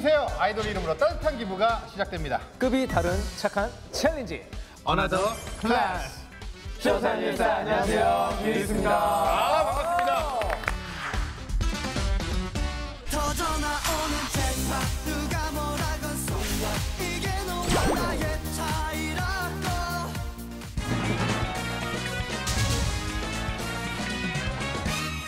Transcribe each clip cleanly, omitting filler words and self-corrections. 누구이세요? 아이돌 이름으로 따뜻한 기부가 시작됩니다. 급이 다른 착한 챌린지 어나더클래스 쇼사뉴스 안녕하세요. 민현입니다. 아, 반갑습니다.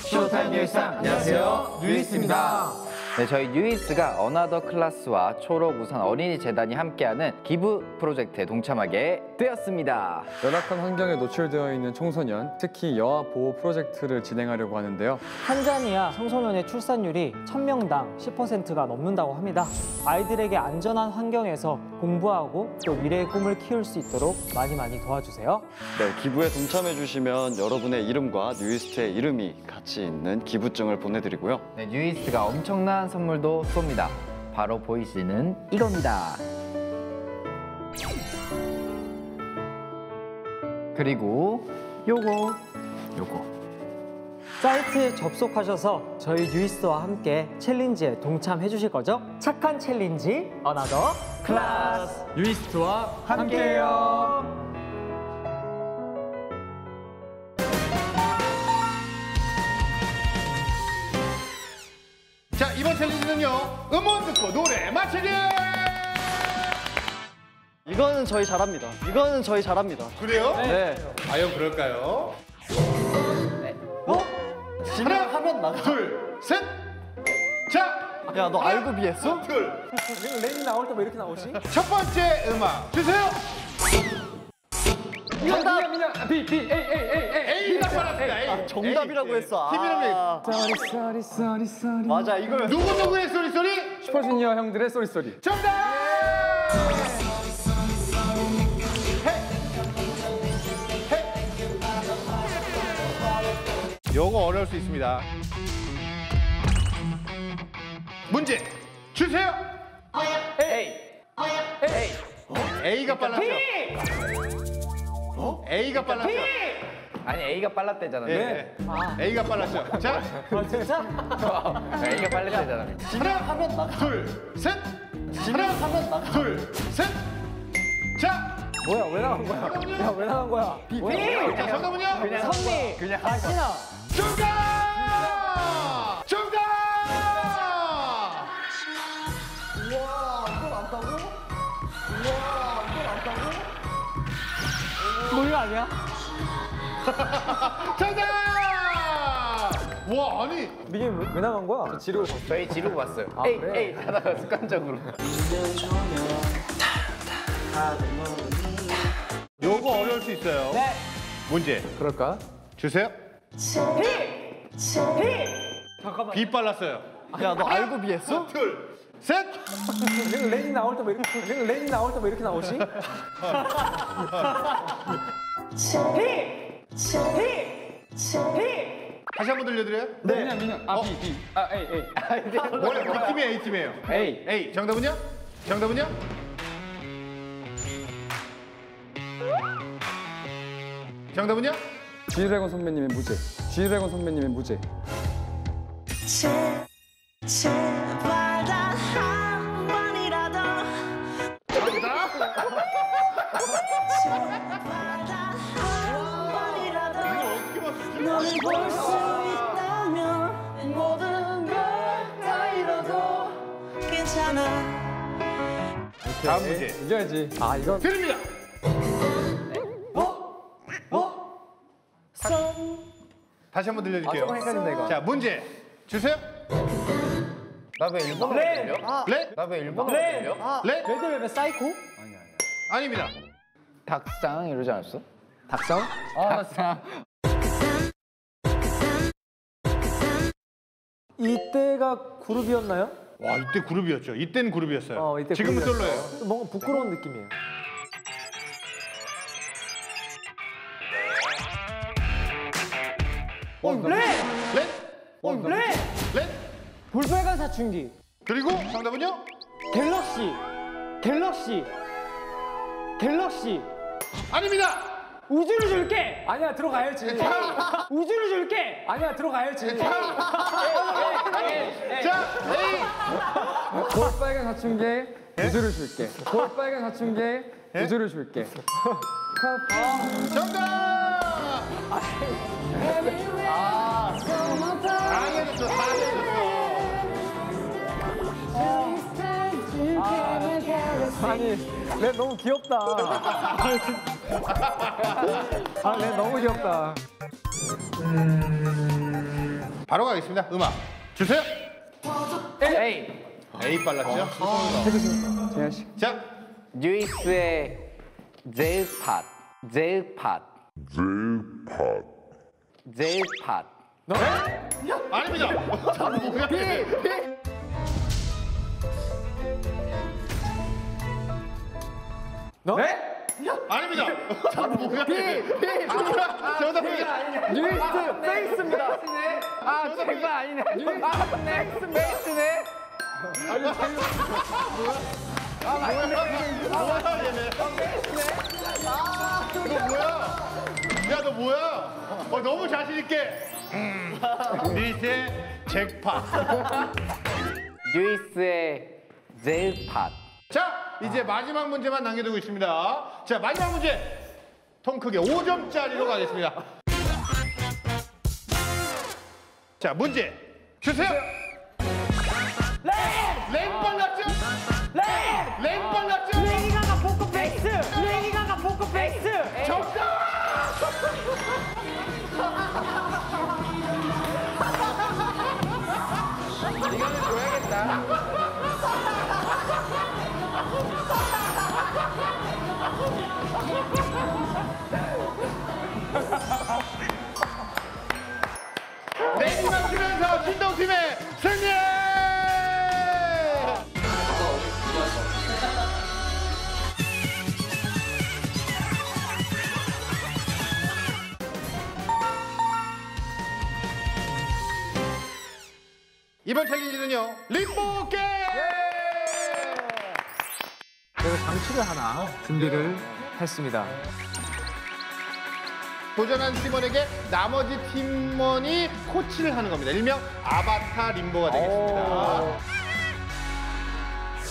쇼타임 뉴이스트 안녕하세요. 뉴이스트입니다. 네, 저희 뉴이스트가 어나더클래스와 초록우산 어린이 재단이 함께하는 기부 프로젝트에 동참하게 되었습니다. 열악한 환경에 노출되어 있는 청소년, 특히 여아 보호 프로젝트를 진행하려고 하는데요. 탄자니아 청소년의 출산율이 1000명당 10%가 넘는다고 합니다. 아이들에게 안전한 환경에서 공부하고 또 미래의 꿈을 키울 수 있도록 많이 도와주세요. 네, 기부에 동참해 주시면 여러분의 이름과 뉴이스트의 이름이 같이 있는 기부증을 보내드리고요. 네, 뉴이스트가 엄청난 선물도 쏩니다. 바로 보이시는 이겁니다. 그리고 요거 사이트에 접속하셔서 저희 뉴이스트와 함께 챌린지에 동참해 주실 거죠? 착한 챌린지 어나더 클래스 뉴이스트와 함께해요. 자, 이번 챌린지는요, 음원 듣고 노래 맞히기! 이거는 저희 잘합니다. 그래요? 네. 과연 그럴까요? 네. 어? 하나, 둘, 셋! 자! 야, 너 알고 비했어? 둘! 렌이 나올 때 왜 이렇게 나오지? 첫 번째 음악 주세요! 정답! B, A. 아, 정답이라고 했어. 팀이라면 쏘리. 맞아, 이걸. 누구의 쏘리? 슈퍼주니어 형들의 쏘리. 정답! 요거 어려울 수 있습니다. 문제 주세요. A가 빨랐죠. A가 빨랐죠. 아니, A가 빨랐대잖아. 네. 아. A가 빨랐죠. 자, 진짜? A가 빨랐대잖아. 하나, 둘, 셋. 하나, 둘, 셋. 자. 뭐야, 왜 나온 거야? 야, 왜 나온 거야? B. 자, 정답은요? 선미. 그냥 아시나. 정답! 우와, 이걸 안다고? 뭐 이거 아니야? 정답! 와, 아니. 이게 왜 나간 거야? 저 지르고 봤어요. 저희 지르고 봤어요. 아, 에이 하다가 습관적으로. 요거 어려울 수 있어요. 네. 문제. 그럴까? 주세요. 잠깐만. B 빨랐어요. 야, 너 알고 비했어? 둘, 셋. 렌이 나올 때 왜 이렇게 나오지? 다시 한번 들려드려요? 네. 민현. 아, B. A. 원래 B 팀이 A 팀이에요. A. 정답은요? 정답은요? 지드래곤 선배님의 무죄. 제발 단 한 번이라도. 너를 볼 수 있다면 모든 걸 다 잃어도 괜찮아. 다음 문제 이겨야지. 아, 이건 드립니다. 다시 한번 들려줄게요. 조금 헷갈린다, 이거. 자, 문제 주세요. 나 왜 일본어로 들려? 렌? 레드벨벳 사이코? 아닙니다. 닭상 이러지 않았어? 닭상? 닭상. 이때가 그룹이었나요? 와, 이때 그룹이었죠. 이때는 그룹이었어요. 이때 지금은 솔로예요. 뭔가 부끄러운 느낌이에요. 렌! 볼빨간 사춘기. 그리고 정답은요? 갤럭시. 아닙니다. 우주를 줄게. 아니야, 들어가야지. 자, 에이. 볼빨간 볼빨간 사춘기 우주를 줄게. 볼빨간 사춘기 우주를 줄게. 정답! 아, 당연했어, 당연했어. 아니, 렌 너무 귀엽다. 아, 렌 너무 귀엽다. 바로 가겠습니다. 음악 주세요. A 빨랐죠? 해주세요. 재현 씨. 자, 뉴이스트의 제일팟. 제일팟. 제일팟. 제일팟. 너? 아닙니다. 자, 뭐야? 너? 아닙니다. 자, 뭐야? 정답입니다. 뉴이스트 페이스입니다. 아, 제발 아니네. 아, 페이스네. 아니, 아, 뭐야 얘네. 아, 이거 뭐야? 야, 너 뭐야? 어, 너무 자신 있게. 뉴이스트의 잭팟. 뉴이스트의 잭팟. 자, 이제 마지막 문제만 남겨두고 있습니다. 자, 마지막 문제. 통 크게 5점짜리로 가겠습니다. 자, 문제 주세요. 렌 빨랐죠? 렌 빨랐죠? 레이가가 포커 페이스. 레이가가 포커 페이스. 정답! 이거는 줘야겠다. 넥스만 치면서 신동팀의 승리! 이번 챌린지는요, 림보 게임! 제가 장치를 하나 준비를 했습니다. 도전한 팀원에게 나머지 팀원이 코치를 하는 겁니다. 일명 아바타 림보가 되겠습니다.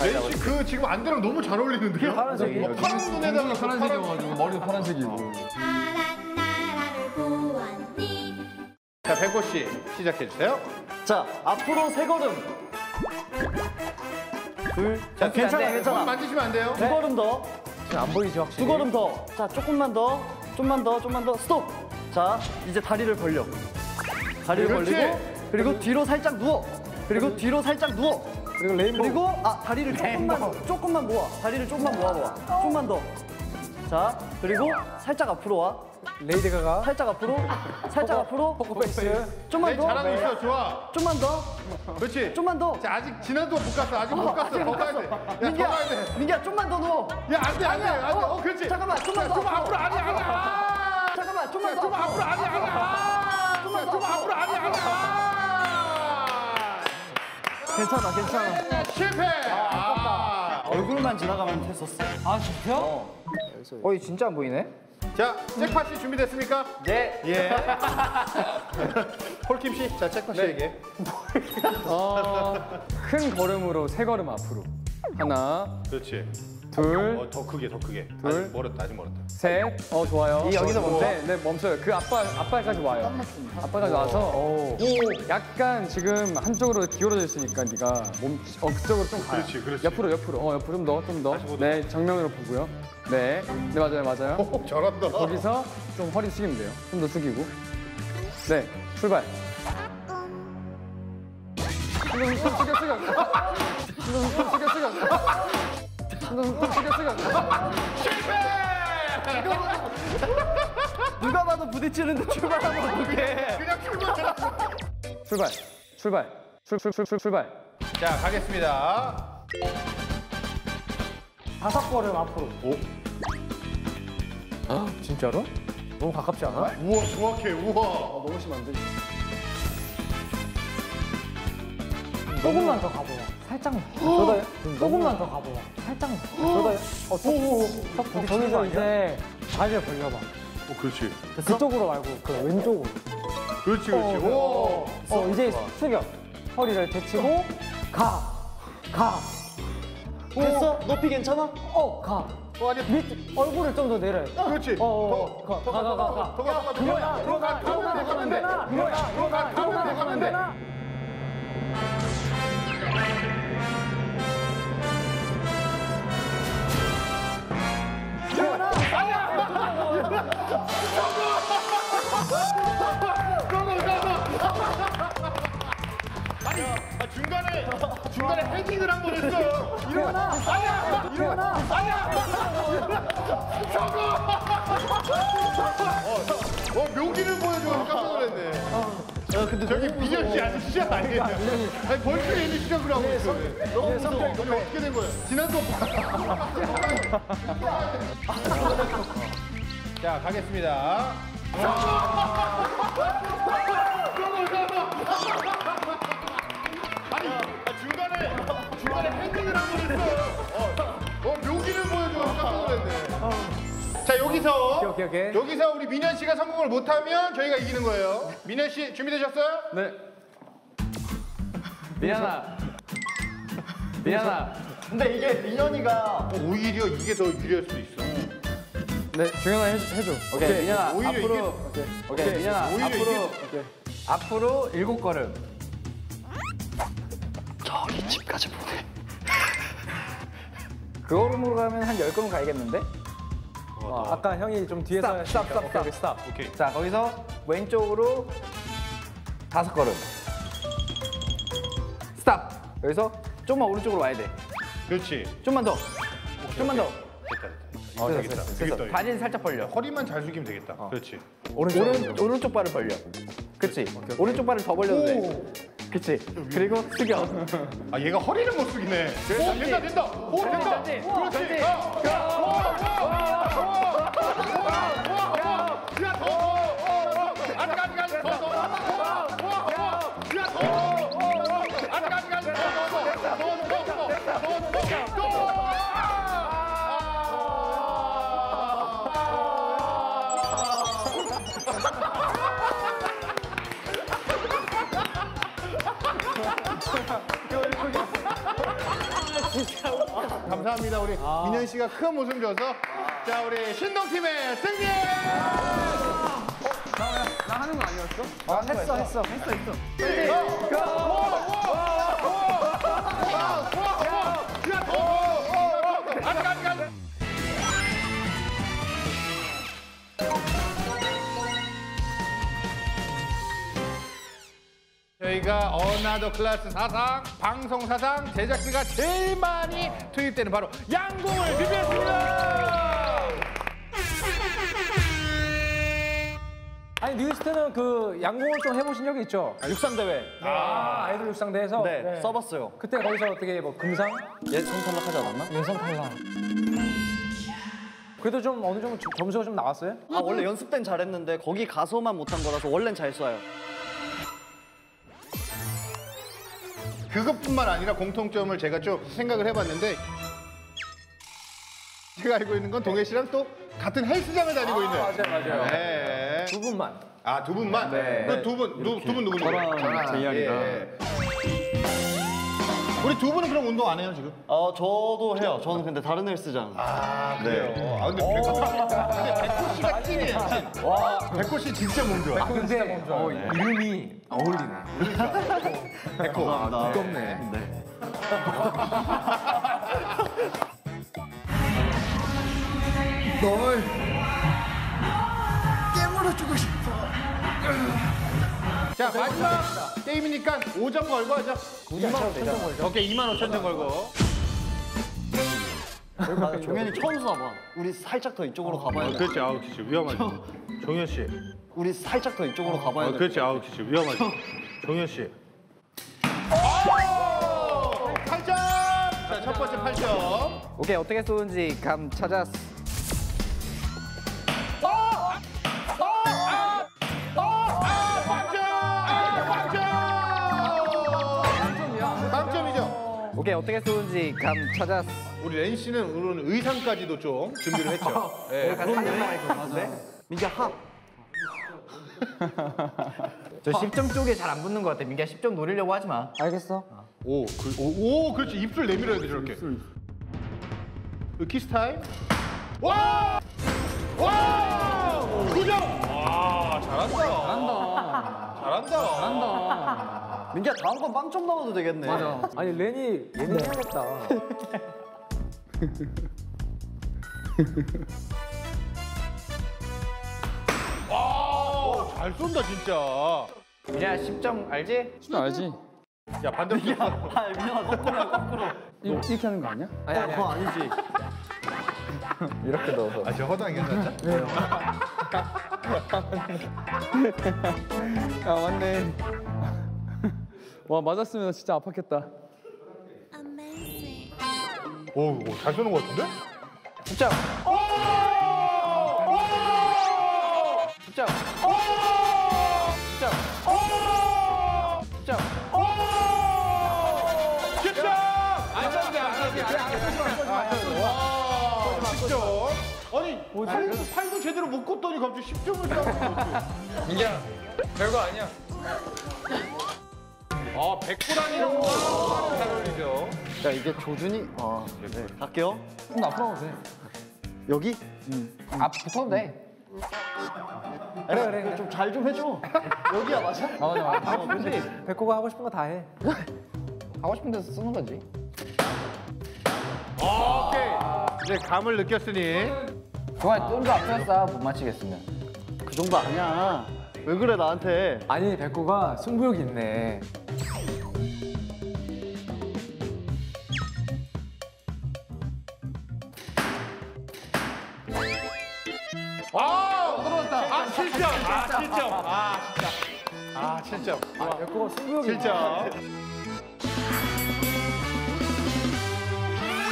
렌 씨 그 지금 안대랑 너무 잘 어울리는데요? 파란색이에요. 어, 파란 눈에다가 파란색이어가지고 머리도 파란색이고. 자, 백호 씨 시작해주세요. 자, 앞으로 세 걸음. 둘. 자, 괜찮아, 괜찮아. 손 만지시면 안 돼요. 네. 두 걸음 더. 안 보이죠, 확실히. 두 걸음 더. 자, 조금만 더. 좀만 더, 좀만 더. 스톱! 자, 이제 다리를 벌려. 다리를 그렇지. 벌리고, 그리고 뒤로 살짝 누워. 그리고 뒤로 살짝 누워. 그리고 레인보우. 그리고, 아, 다리를 조금만 모아. 다리를 조금만 모아. 조금만 더. 자, 그리고 살짝 앞으로 와. 레이디 가가. 살짝 앞으로. 살짝 앞으로. 포커페이스. 좀만 더. 잘하고 있어, 좋아. 좀만 더. 그렇지. 좀만 더. 자, 아직 지난도 못 갔어. 아직 못 갔어. 더 가야 돼. 야, 더 가야 돼. 민기야, 좀만 더 넣어. 야, 안 돼, 안 돼, 안 돼. 어, 그렇지. 잠깐만, 좀만 더. 좀만 앞으로, 아니, 아니. 잠깐만, 좀만 더. 좀만 앞으로, 아니, 아니. 좀만 더. 좀만 앞으로, 아니, 아니. 괜찮아, 괜찮아. 실패. 아깝다. 얼굴만 지나가면 됐었어. 아, 진짜? 어이, 진짜 안 보이네. 자, 잭팟씨 준비됐습니까? 네. 예. 폴킴 씨, 자, 잭팟씨에게. 큰 걸음으로 세 걸음 앞으로. 하나. 그렇지. 둘. 어, 더 크게, 더 크게. 둘. 아직 멀었다, 아직 멀었다. 셋. 어, 좋아요. 이 여기서 멈춰. 네, 네, 멈춰요. 그 앞발까지 와요. 앞발까지 와서. 오. 약간 지금 한쪽으로 기울어져 있으니까 네가 몸 억쪽으로 좀 가. 그렇지, 그렇지. 옆으로, 옆으로. 어, 옆으로 좀 더, 좀 더. 네, 정면으로 보고요. 네, 네, 맞아요, 맞아요. 오, 잘한다. 거기서 좀 허리 숙이면 돼요. 좀 더 숙이고. 네, 출발. 좀 숙여, 숙여. 좀 숙여, 숙여. 좀 숙여, 숙여. 실패! 누가 봐도 부딪히는데 출발하면 어떡해. 그냥 출발. 출발, 출발, 출발. 자, 가겠습니다. 다섯 걸음 앞으로. 오? 아, 진짜로? 너무 가깝지 않아? 아, 우와, 정확해, 우와. 아, 너무 심한데? 조금만 더 가보자. 살짝만. 저도요? 조금만 더 가보자. 살짝만. 저도요? 어, 오오오. 거기서 이제 다리를 벌려봐. 어, 그렇지. 됐어? 그쪽으로 말고, 그 왼쪽으로. 그렇지, 그렇지. 오. 어, 이제 숙여. 허리를 데치고, 가. 됐어? 높이 괜찮아? 어, 가. 어, 아니, 밑, 얼굴을 좀 더 내려. 그렇지. 가. 그거야. 그거 가면 돼. 중간에 헤딩을 한 번 했어요. 일어나. 저거. 묘기를 보여줘서 깜짝 놀랐네. 근데 저기 민현 씨 아직 시작 아니에요? 아니 벌써 얘는 시작을 하고 있어. 너무 무서워. 어떻게 된 거야? 지난 수업. 자, 가겠습니다. 중간에 핸딩을 한 번 했어요. 묘기를 보여줘서 깜짝 놀랐네. 자, 여기서 우리 민현 씨가 성공을 못하면 저희가 이기는 거예요. 민현 씨 준비되셨어요? 네. 민현아. 근데 이게 민현이가 오히려 이게 더 유리할 수도 있어. 네, 중현아 해줘. 오케이, 민현아. 앞으로 7걸음. 저기 집까지 보내. 그 걸음으로 가면 한 10걸음 가야겠는데? 아까 형이 좀 뒤에서 스탑. 오케이. 자, 거기서 왼쪽으로 5걸음. 스탑. 여기서 좀만 오른쪽으로 와야 돼. 그렇지. 좀만 더. 됐다. 됐어. 다리는 살짝 벌려. 허리만 잘 숙이면 되겠다. 그렇지. 오른쪽 발을 벌려. 그렇지. 오른쪽 발을 더 벌려도 돼. 그치. 그리고 숙여. 아, 얘가 허리를 못 숙이네. 오, 된다. 오, 된다. 그렇지. 감사합니다. 우리 민현 씨가 큰 웃음 줘서. 자, 우리 신동 팀의 승리! 나 하는 거 아니었어? 했어. 저희가 어나더클래스 사상, 방송 사상 제작비가 제일 많이 투입되는 바로 양궁을 준비했습니다. 아니, 뉴이스트는 그 양궁을 좀 해보신 적이 있죠? 육상대회. 아이돌 육상대회에서 네, 써봤어요. 그때 거기서 어떻게 뭐 금상? 예선 탈락하지 않았나? 예선 탈락. 그래도 좀 어느 정도 점수가 좀 나왔어요? 아, 원래 연습 때는 잘했는데 거기 가서만 못한 거라서 원래는 잘 쏴요. 그것뿐만 아니라 공통점을 제가 좀 생각을 해봤는데, 제가 알고 있는 건 동해 씨랑 또 같은 헬스장을 다니고 있는. 맞아요. 네. 두 분만? 네. 그 두 분 누구죠? 저랑 제이안이랑. 예. 우리 두 분은 그럼 운동 안 해요, 지금? 저도 해요. 저는 근데 다른 헬스장. 아, 그래요? 네. 근데 백호 씨가 찐이에요, 찐. 와, 백호 씨 진짜 몸 좋아. 백호 진짜 몸 좋아. 이름이 어울리네. 백호. 두껍네. 네. 널 깨물어주고 싶어. 자, 마지막 게임이니까 5점 걸고 하자. 25,000점 걸자. 오케이, 25,000점 걸고. 종현이 처음 쏴봐. 우리 살짝 더 이쪽으로 가봐야 돼. 그렇지, 아우, 그렇지. 위험하지. 종현 씨. 우리 살짝 더 이쪽으로 가봐야 돼. 그렇지, 아우, 그렇지. 위험하지. 종현 씨. 오! 8점! 자, 첫 번째 8점. 오케이, 어떻게 쏘는지 감 찾았어. 오케이, 어떻게 쏘는지 감 찾았어. 우리 렌 씨는 오늘 의상까지도 좀 준비를 했죠. 네, 민기야 합. 저 10점 쪽에 잘 안 붙는 것 같아. 민기야 10점 노리려고 하지 마. 알겠어. 오, 그렇지. 입술 내밀어야 돼, 저렇게. 키스 타임. 와! 와! 9점! 와, 잘한다. 잘한다. 잘한다. 잘한다. 민기야, 다음 번 빵 좀 넣어도 되겠네. 맞아. 아니, 렌이 예민해야겠다. 와, 잘 쏜다, 진짜. 민야 10점 알지? 10점 알지? 야, 반대편. 아, 민현아, 거꾸로야, 거꾸로. 이렇게 하는 거 아니야? 아니, 아니, 그거 아니지. 이렇게 넣어서. 아, 저 허당이 괜찮죠? 네. 아, 맞네. 와, 맞았으면 진짜 아팠겠다. 오, 잘 쏘는 거 같은데? 진짜. 오! 오! 진짜. 오! 진짜. 오! 진짜. 오! 진짜. 안 돼. 아니, 팔도 제대로 못 걷더니 갑자기 10점을 따고. 민기야, 별거 아니야. 아, 100%라니요. 사돌리죠. 자, 이게 조준이. 아, 네. 갈게요. 좀 앞으로 가도 돼. 여기? 앞 붙어도 돼. 그래. 좀 잘 좀 해줘. 여기야, 맞아? 맞아. 아, 근데 백호가 하고 싶은 거 다 해. 하고 싶은 데서 쓰는 거지. 오케이. 이제 감을 느꼈으니 정말 좀더 앞에 쏴. 못 맞히겠으면 그 정도 아니야. 왜 그래 나한테. 아니 백호가 승부욕이 있네. 아! 떨어졌다. 아 7점! 아 7점! 아 진짜. 아 7점. 아 백호가 승부욕이 7점.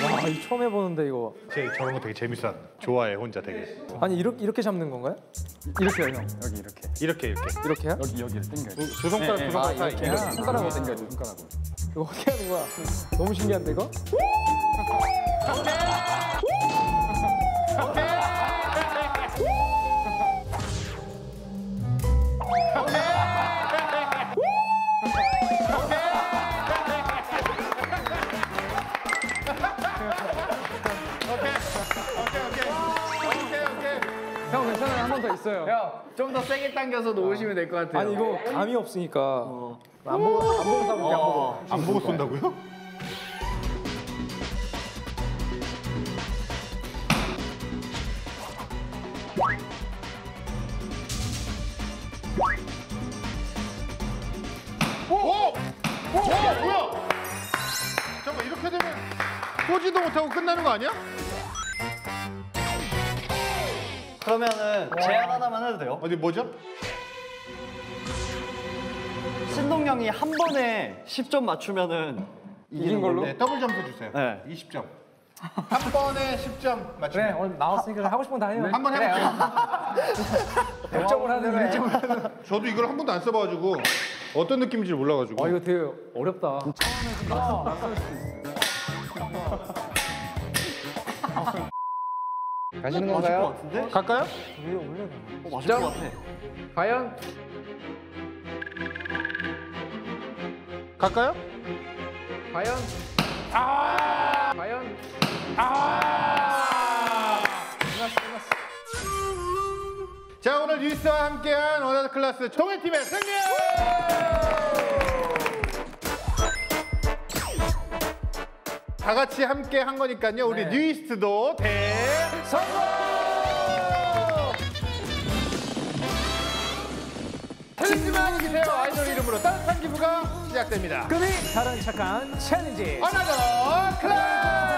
와, 이 처음 해보는데 이거. 제 저런 거 되게 재밌어. 좋아해 혼자 되게. 아니 이렇게 잡는 건가요? 이렇게요 형. 여기 이렇게. 이렇게요? 여기를 당겨요. 두 손가락 두 손가락 사이. 손가락으로 당겨요. 손가락으로. 이거 어떻게 하는 거야? 너무 신기한데 이거? 있어요. 형, 좀 더 세게 당겨서 놓으시면 될 것 같아요. 아니 이거 감이 없으니까. 안 보고 쏜다고요? 오! 뭐야? 잠깐 이렇게 되면 쏘지도 못하고 끝나는 거 아니야? 그러면은 제안 하나만 해도 돼요? 어디 뭐죠? 신동 형이 한 번에 10점 맞추면은 이긴 걸로? 네, 더블 점수 주세요. 네. 20점. 한 번에 10점 맞추면. 네, 오늘 나왔으니까 하고 싶은 거 다 해요. 한 번 해볼게요. 100점을 하는 거예요. 저도 이걸 한 번도 안 써봐가지고 어떤 느낌인지 몰라가지고. 아, 이거 되게 어렵다. 처음에 좀 맞출 수 있어요. 가시는 건가요? 갈까요? 위에 올려놔. 맞을 것 같아. 과연? 갈까요? 과연? 아! 과연? 아! 끝났어. 자, 오늘 뉴이스트와 함께한 어나더클래스 동해팀의 승리! 다 같이 함께 한 거니까요. 우리 네. 뉴이스트도 대성공! 챌린지만 이기세요. 아이돌 이름으로 따뜻한 기부가 시작됩니다. 꿈이 다른 착한 챌린지 어나더클래스!